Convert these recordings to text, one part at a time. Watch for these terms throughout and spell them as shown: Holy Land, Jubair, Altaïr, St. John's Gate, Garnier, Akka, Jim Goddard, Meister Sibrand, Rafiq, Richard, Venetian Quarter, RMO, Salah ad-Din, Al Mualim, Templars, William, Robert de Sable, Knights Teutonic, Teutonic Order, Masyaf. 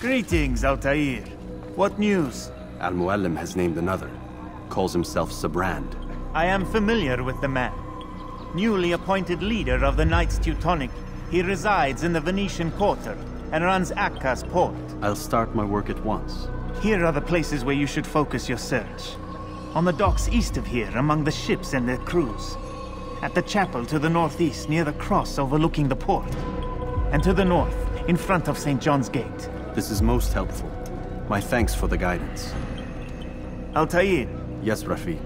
Greetings, Altaïr. What news? Al Mualim has named another. Calls himself Sibrand. I am familiar with the man. Newly appointed leader of the Knights Teutonic, he resides in the Venetian Quarter and runs Akka's port. I'll start my work at once. Here are the places where you should focus your search. On the docks east of here, among the ships and their crews. At the chapel to the northeast, near the cross overlooking the port. And to the north, in front of St. John's Gate. This is most helpful. My thanks for the guidance. Altaïr. Yes, Rafiq.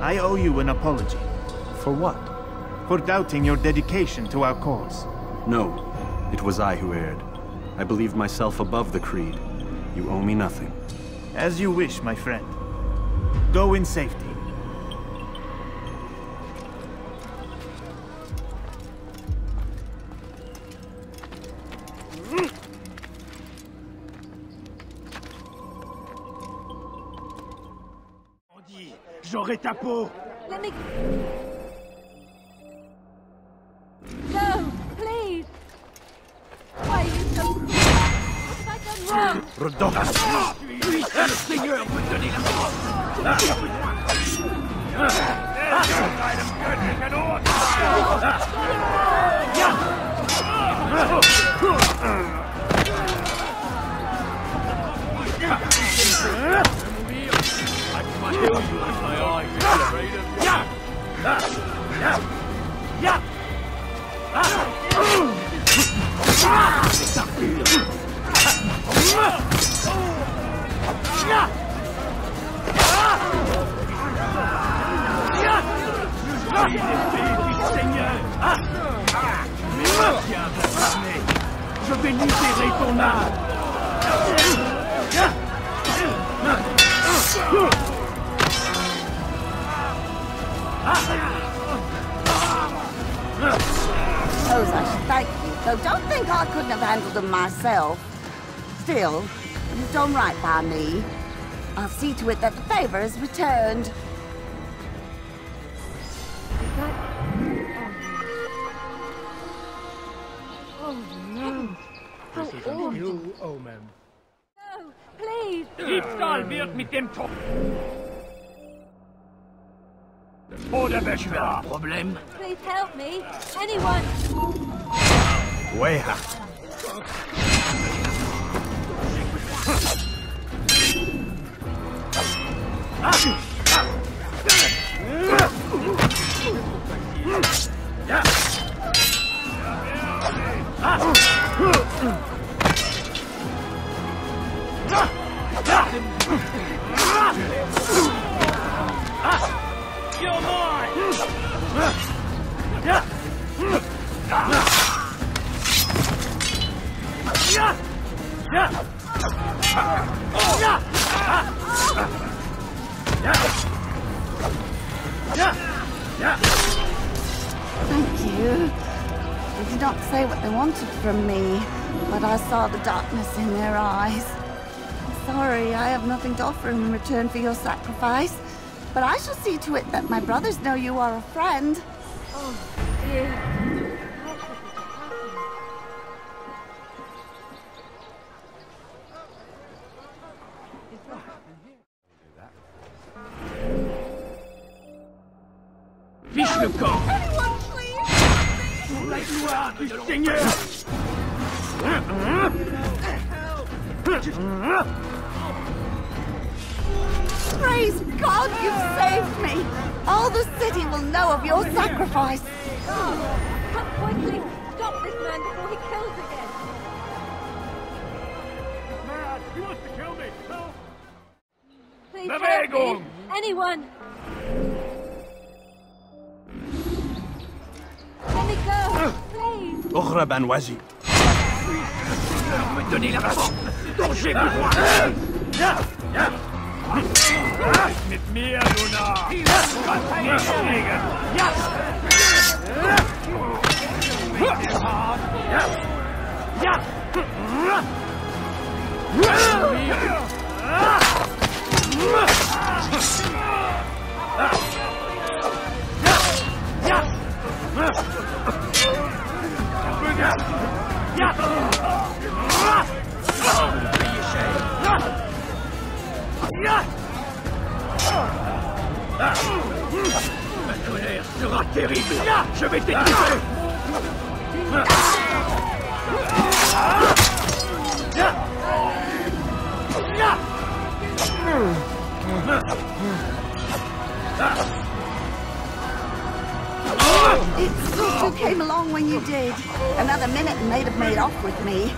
I owe you an apology. For what? For doubting your dedication to our cause. No, it was I who erred. I believed myself above the creed. You owe me nothing. As you wish, my friend. Go in safety. J'aurai ta peau. Let me... No, please. Why are you so... What have I done wrong? Le Seigneur me donner la mort. I kill you with my eyes, Je vais libérer ton âme. Those are spiky, though don't think I couldn't have handled them myself. Still, you've done right by me. I'll see to it that the favor is returned. Is that... Oh, no. How this is an ill omen. No, please. Diebstahl wird mit dem Topf. Problem. Please help me. Anyone. Where? You're mine! Thank you. They did not say what they wanted from me, but I saw the darkness in their eyes. I'm sorry, I have nothing to offer in return for your sacrifice. But I shall see to it that my brothers know you are a friend. Oh, dear. Fish the corps! Anyone, please! We'll let you out, Seigneur! Help! Praise God, you've saved me! All the city will know of your sacrifice! Oh, come quickly! Stop this man before he kills again! He's mad! He wants to kill me! Help! Please help me! Anyone! Let me go! Please! Oghraban Wazid! Me donner la mort! Dont j'ai besoin! Mit mir, Luna! Ja! Ma colère sera terrible. Je vais t'écouter. It's good you came along when you did. Another minute and they'd have made off with me.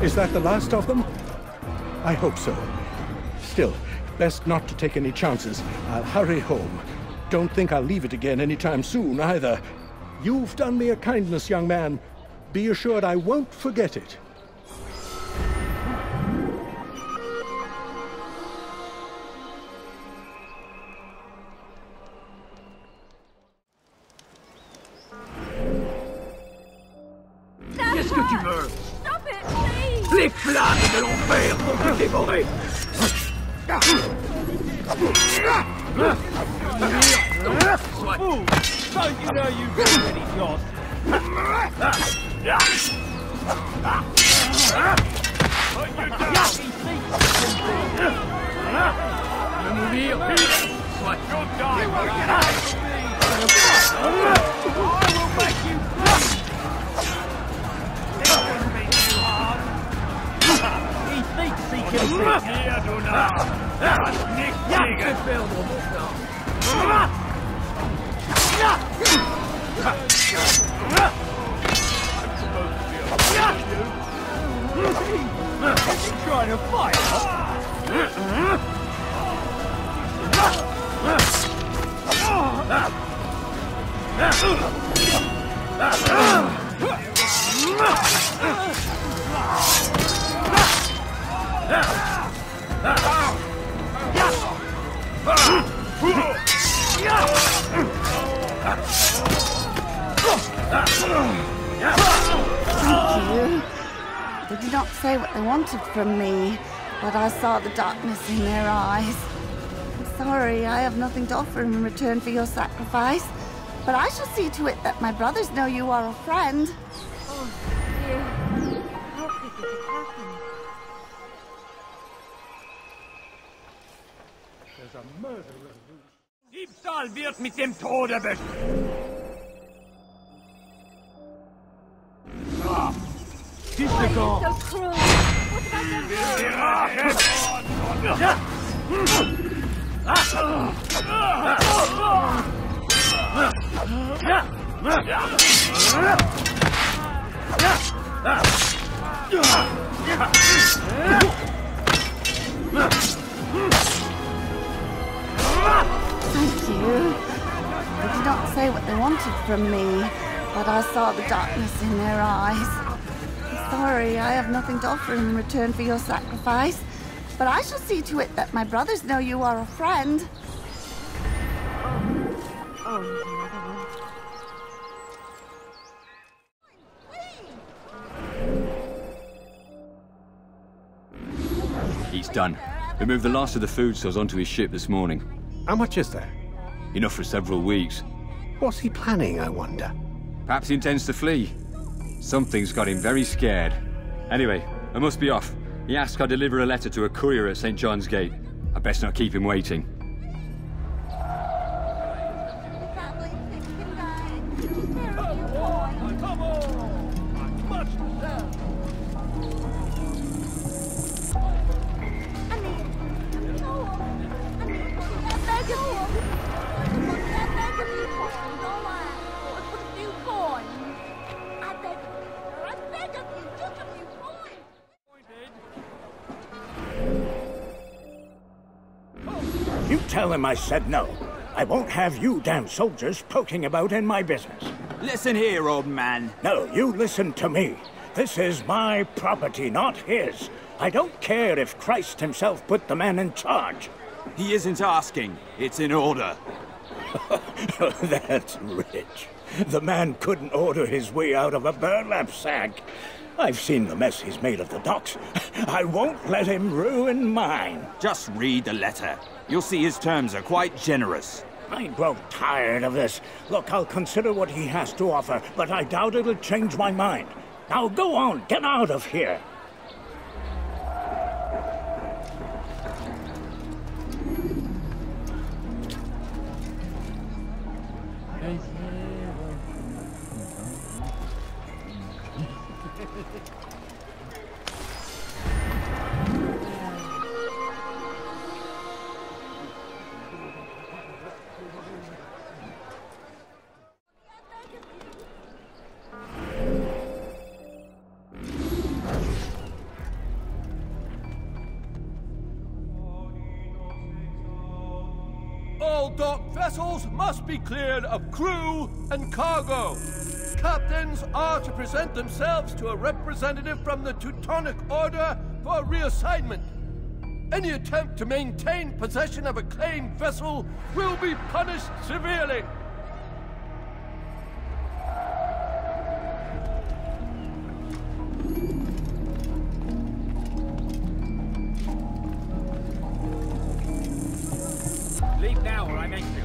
Is that the last of them? I hope so. Still, best not to take any chances. I'll hurry home. Don't think I'll leave it again anytime soon, either. You've done me a kindness, young man. Be assured I won't forget it. From me, but I saw the darkness in their eyes. I'm sorry, I have nothing to offer in return for your sacrifice, but I shall see to it that my brothers know you are a friend. Oh dear, how could this happen? There's a murderer. Diebstahl wird mit dem Tode bestraft. Why are you so cruel? What about the Thank you. They did not say what they wanted from me, but I saw the darkness in their eyes. Sorry, I have nothing to offer in return for your sacrifice, but I shall see to it that my brothers know you are a friend. He's done. We moved the last of the food stores onto his ship this morning. How much is there? Enough for several weeks. What's he planning, I wonder? Perhaps he intends to flee. Something's got him very scared. Anyway, I must be off. He asked I deliver a letter to a courier at St. John's Gate. I best not keep him waiting. Tell him I said no. I won't have you damn soldiers poking about in my business. Listen here, old man. No, you listen to me. This is my property, not his. I don't care if Christ himself put the man in charge. He isn't asking. It's in order. That's rich. The man couldn't order his way out of a burlap sack. I've seen the mess he's made of the docks. I won't let him ruin mine. Just read the letter. You'll see his terms are quite generous. I grow tired of this. Look, I'll consider what he has to offer, but I doubt it'll change my mind. Now go on, get out of here. Must be cleared of crew and cargo. Captains are to present themselves to a representative from the Teutonic Order for reassignment. Any attempt to maintain possession of a claimed vessel will be punished severely. Leave now or I make you.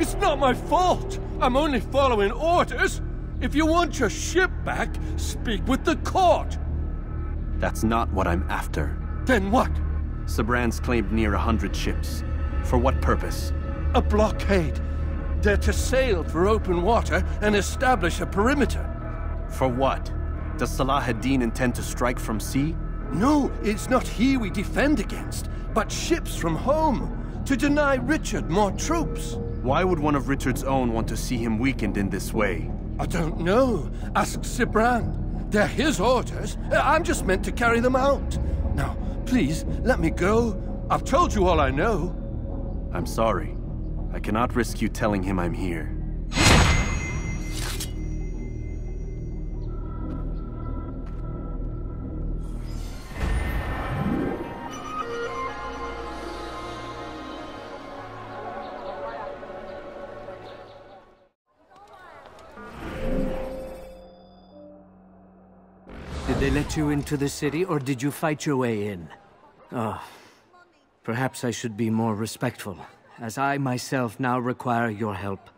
It's not my fault. I'm only following orders. If you want your ship back, speak with the court. That's not what I'm after. Then what? Sibrand's claimed near 100 ships. For what purpose? A blockade. They're to sail for open water and establish a perimeter. For what? Does Salah ad-Din intend to strike from sea? No, it's not he we defend against, but ships from home, to deny Richard more troops. Why would one of Richard's own want to see him weakened in this way? I don't know. Ask Sibrand. They're his orders. I'm just meant to carry them out. Now, please, let me go. I've told you all I know. I'm sorry. I cannot risk you telling him I'm here. Did they let you into the city, or did you fight your way in? Oh, Perhaps I should be more respectful, as I myself now require your help.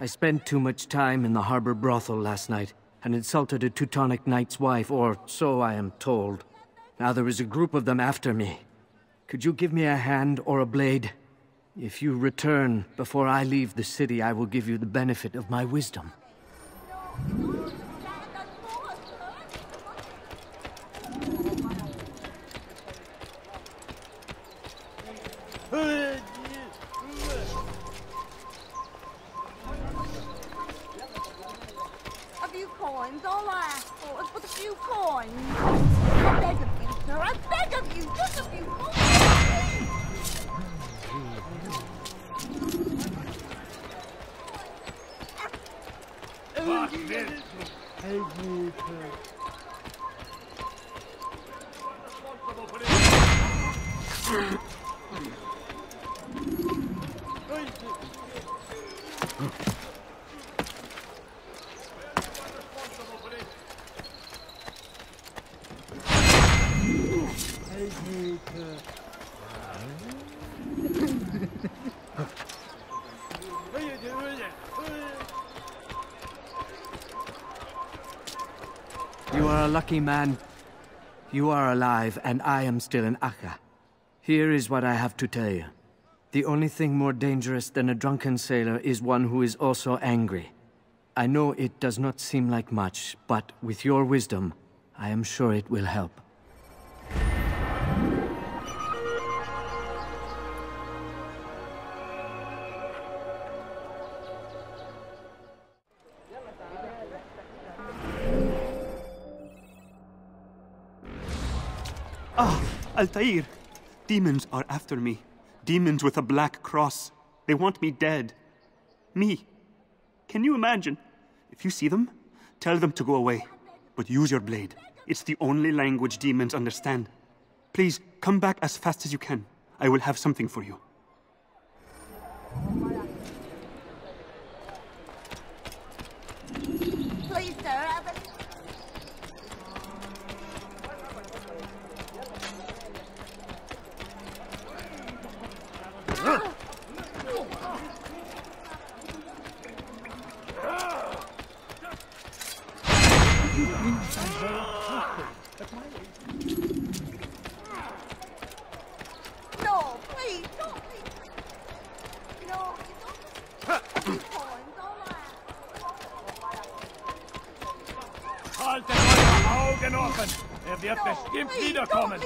I spent too much time in the harbor brothel last night, and insulted a Teutonic knight's wife, or so I am told. Now there is a group of them after me. Could you give me a hand or a blade? If you return before I leave the city, I will give you the benefit of my wisdom. A few coins, all I ask for is but a few coins. I beg of you, sir, I beg of you, just a few coins. You are a lucky man. You are alive, and I am still in Akka. Here is what I have to tell you. The only thing more dangerous than a drunken sailor is one who is also angry. I know it does not seem like much, but with your wisdom, I am sure it will help. Altaïr! Demons are after me. Demons with a black cross. They want me dead. Me. Can you imagine? If you see them, tell them to go away. But use your blade. It's the only language demons understand. Please, come back as fast as you can. I will have something for you. Please, sir, Er wird bestimmt wiederkommen.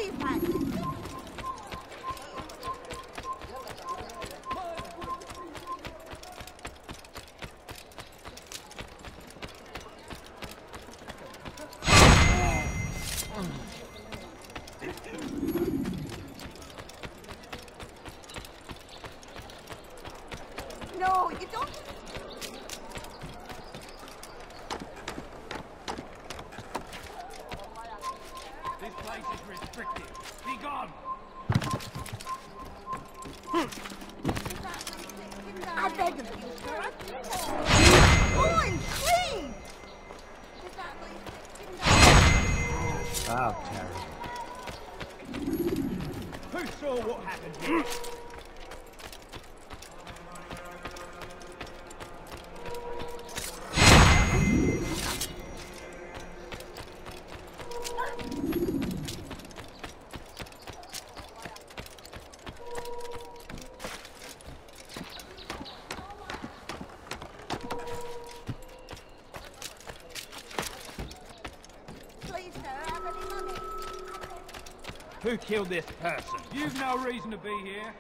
Who killed this person? You've no reason to be here.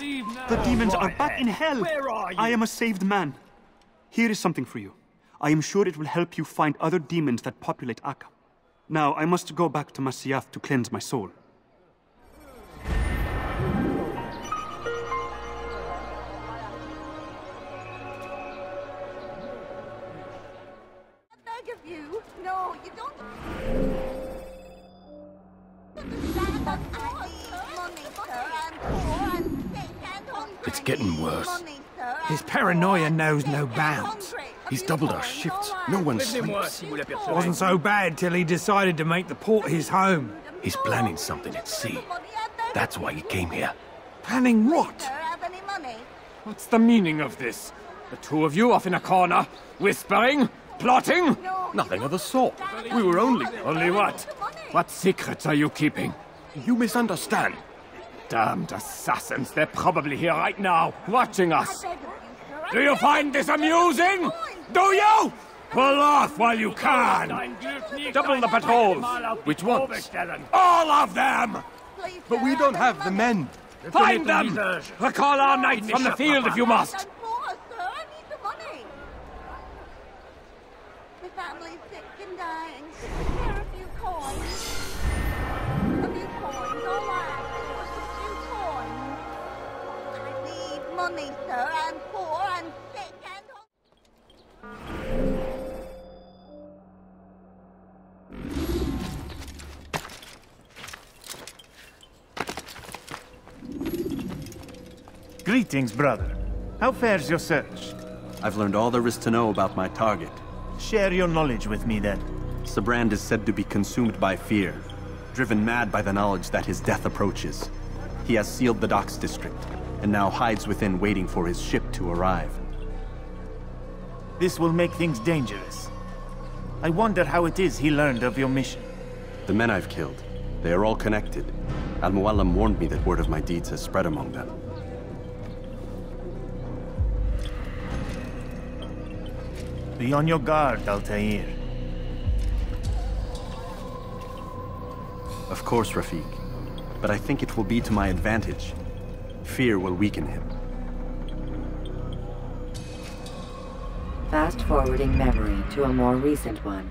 Leave now. The demons are back in hell. Where are you? I am a saved man. Here is something for you. I am sure it will help you find other demons that populate Akka. Now I must go back to Masyaf to cleanse my soul. Paranoia knows no bounds. He's doubled our shifts. No one sleeps. Wasn't so bad till he decided to make the port his home. He's planning something at sea. That's why he came here. Planning what? Do you have any money? What's the meaning of this? The two of you off in a corner, whispering, plotting? Nothing of the sort. We were only... Only what? What secrets are you keeping? You misunderstand. Damned assassins, they're probably here right now, watching us. Do you find this amusing? Do you? Pull off while you can! Double the patrols! Which ones? All of them! But we don't have the men. Find them! Recall our knights from the field if you must! I'm poor, I'm sick, and... Greetings, brother. How fares your search? I've learned all there is to know about my target. Share your knowledge with me, then. Sibrand is said to be consumed by fear, driven mad by the knowledge that his death approaches. He has sealed the docks district, and now hides within, waiting for his ship to arrive. This will make things dangerous. I wonder how it is he learned of your mission. The men I've killed, they are all connected. Al Mualim warned me that word of my deeds has spread among them. Be on your guard, Altaïr. Of course, Rafiq. But I think it will be to my advantage. Fear will weaken him. Fast-forwarding memory to a more recent one.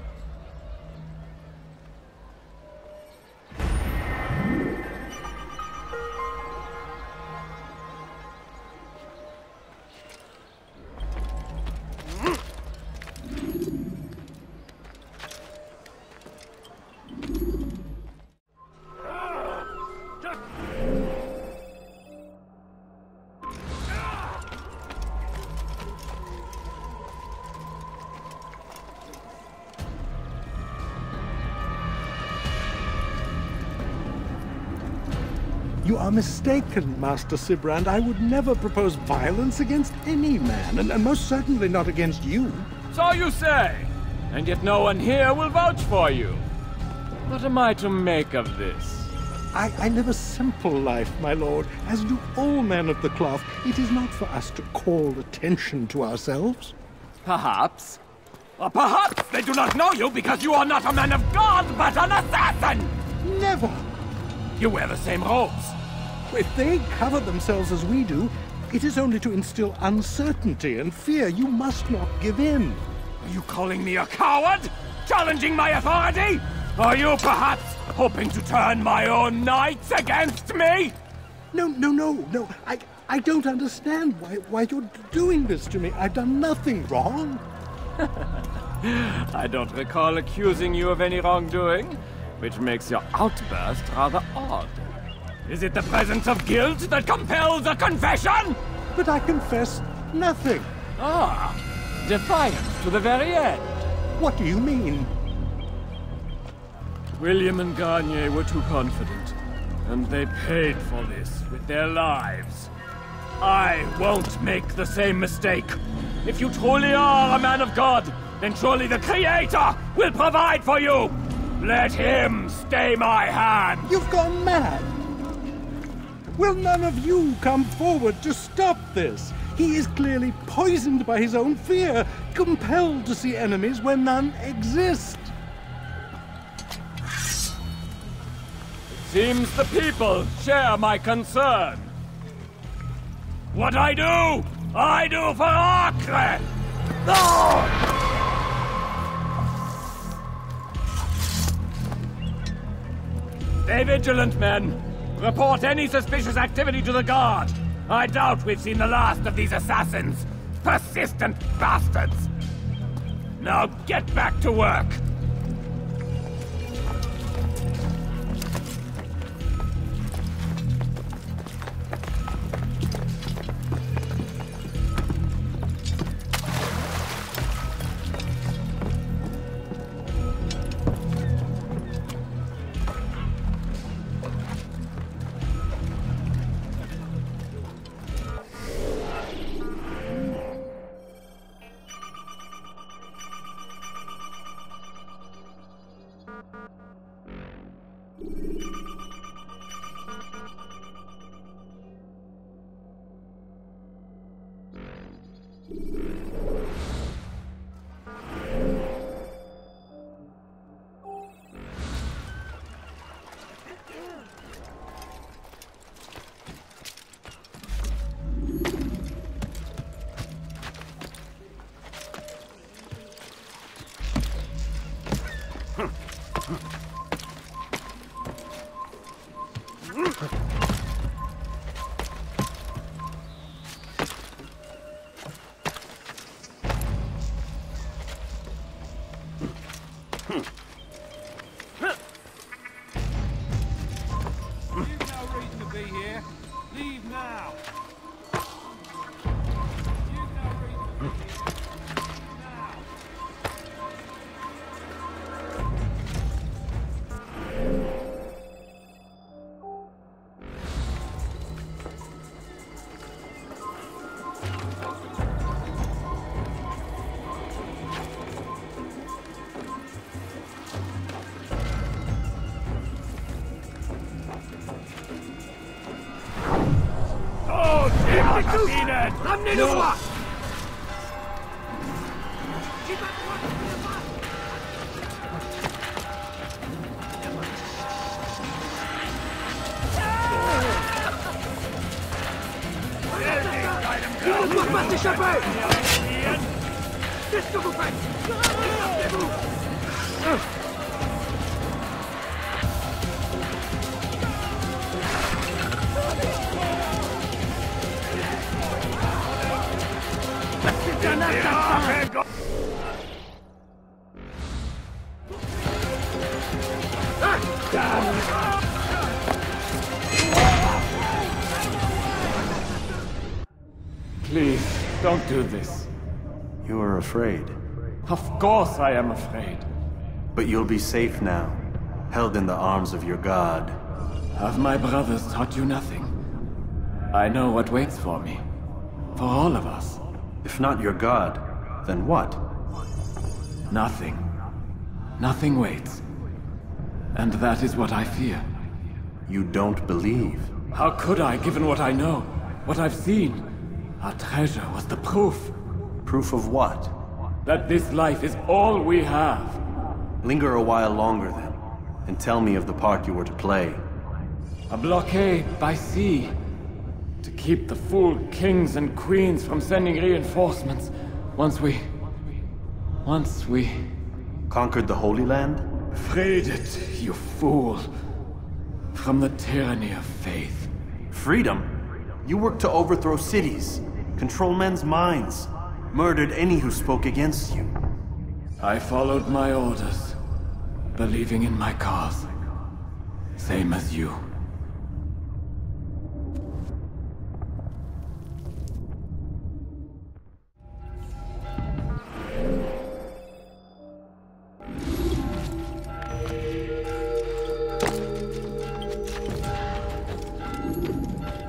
You are mistaken, Master Sibrand. I would never propose violence against any man, and most certainly not against you. So you say, and yet no one here will vouch for you. What am I to make of this? I live a simple life, my lord, as do all men of the cloth. It is not for us to call attention to ourselves. Perhaps. Or perhaps they do not know you because you are not a man of God, but an assassin! Never! You wear the same robes. If they cover themselves as we do, it is only to instill uncertainty and fear. You must not give in. Are you calling me a coward? Challenging my authority? Are you perhaps hoping to turn my own knights against me? No. I don't understand why you're doing this to me. I've done nothing wrong. I don't recall accusing you of any wrongdoing, which makes your outburst rather odd. Is it the presence of guilt that compels a confession? But I confess nothing. Ah, defiant to the very end. What do you mean? William and Garnier were too confident, and they paid for this with their lives. I won't make the same mistake. If you truly are a man of God, then surely the Creator will provide for you. Let him stay my hand. You've gone mad. Will none of you come forward to stop this? He is clearly poisoned by his own fear, compelled to see enemies where none exist. It seems the people share my concern. What I do for Akka! No! Stay vigilant, men. Report any suspicious activity to the guard. I doubt we've seen the last of these assassins. Persistent bastards. Now get back to work. Don't do this. You are afraid. Of course I am afraid. But you'll be safe now, held in the arms of your god. Have my brothers taught you nothing? I know what waits for me. For all of us. If not your god, then what? Nothing. Nothing waits. And that is what I fear. You don't believe. How could I, given what I know, what I've seen? Our treasure was the proof. Proof of what? That this life is all we have. Linger a while longer then, and tell me of the part you were to play. A blockade by sea, to keep the fool kings and queens from sending reinforcements. Once we... Conquered the Holy Land? Freed it, you fool. From the tyranny of faith. Freedom? You worked to overthrow cities. Control men's minds, murdered any who spoke against you. I followed my orders, believing in my cause, same as you.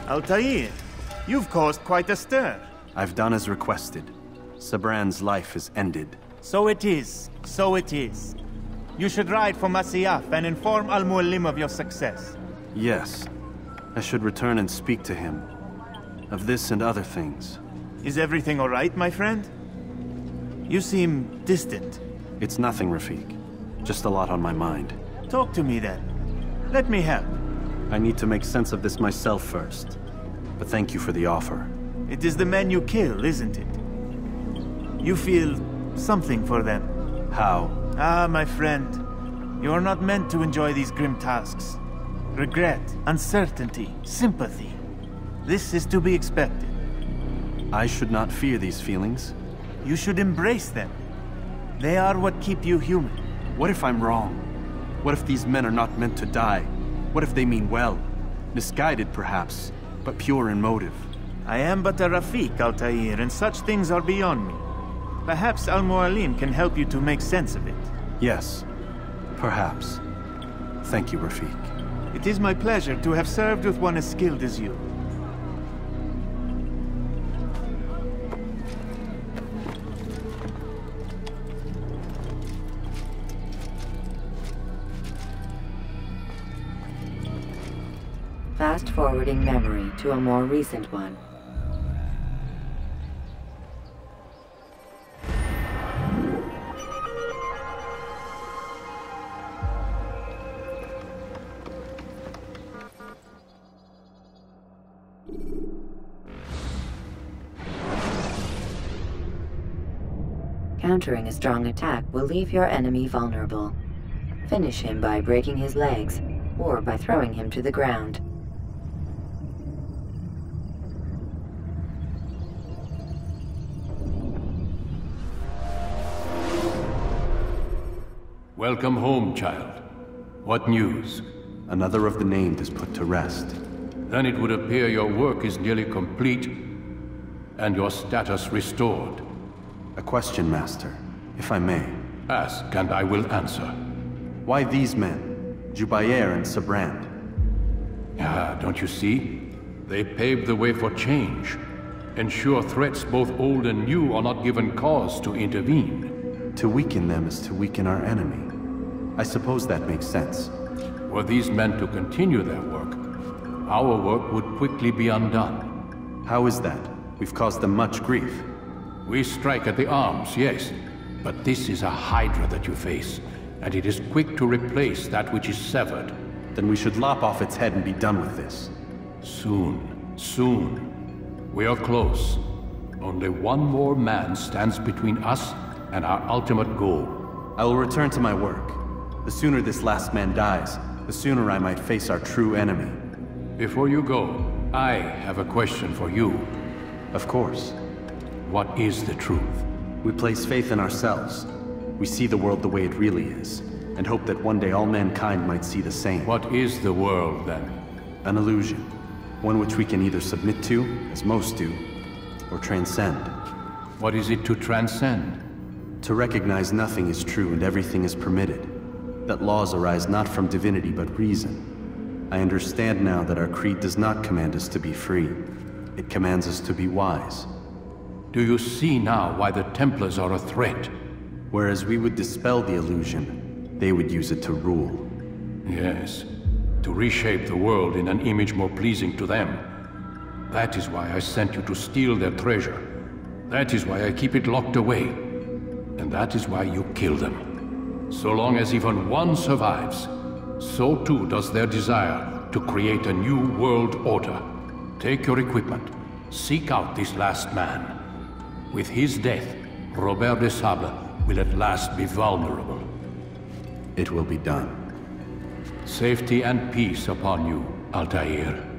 Altaïr, you've caused quite a stir. I've done as requested. Sibrand's life is ended. So it is. So it is. You should ride for Masyaf and inform Al Mualim of your success. Yes. I should return and speak to him. Of this and other things. Is everything all right, my friend? You seem distant. It's nothing, Rafiq. Just a lot on my mind. Talk to me then. Let me help. I need to make sense of this myself first. But thank you for the offer. It is the men you kill, isn't it? You feel something for them. How? Ah, my friend. You are not meant to enjoy these grim tasks. Regret, uncertainty, sympathy. This is to be expected. I should not fear these feelings. You should embrace them. They are what keep you human. What if I'm wrong? What if these men are not meant to die? What if they mean well? Misguided, perhaps, but pure in motive. I am but a Rafiq, Altair, and such things are beyond me. Perhaps Al Mualim can help you to make sense of it. Yes, perhaps. Thank you, Rafiq. It is my pleasure to have served with one as skilled as you. Fast-forwarding memory to a more recent one. Countering a strong attack will leave your enemy vulnerable. Finish him by breaking his legs, or by throwing him to the ground. Welcome home, child. What news? Another of the named is put to rest. Then it would appear your work is nearly complete and your status restored. A question, Master, if I may. Ask, and I will answer. Why these men? Jubair and Sibrand. Ah, don't you see? They paved the way for change. Ensure threats both old and new are not given cause to intervene. To weaken them is to weaken our enemy. I suppose that makes sense. Were these men to continue their work, our work would quickly be undone. How is that? We've caused them much grief. We strike at the arms, yes. But this is a hydra that you face, and it is quick to replace that which is severed. Then we should lop off its head and be done with this. Soon, soon. We are close. Only one more man stands between us and our ultimate goal. I will return to my work. The sooner this last man dies, the sooner I might face our true enemy. Before you go, I have a question for you. Of course. What is the truth? We place faith in ourselves. We see the world the way it really is, and hope that one day all mankind might see the same. What is the world, then? An illusion. One which we can either submit to, as most do, or transcend. What is it to transcend? To recognize nothing is true and everything is permitted. That laws arise not from divinity, but reason. I understand now that our creed does not command us to be free. It commands us to be wise. Do you see now why the Templars are a threat? Whereas we would dispel the illusion, they would use it to rule. Yes, to reshape the world in an image more pleasing to them. That is why I sent you to steal their treasure. That is why I keep it locked away. And that is why you kill them. So long as even one survives, so too does their desire to create a new world order. Take your equipment. Seek out this last man. With his death, Robert de Sable will at last be vulnerable. It will be done. Safety and peace upon you, Altaïr.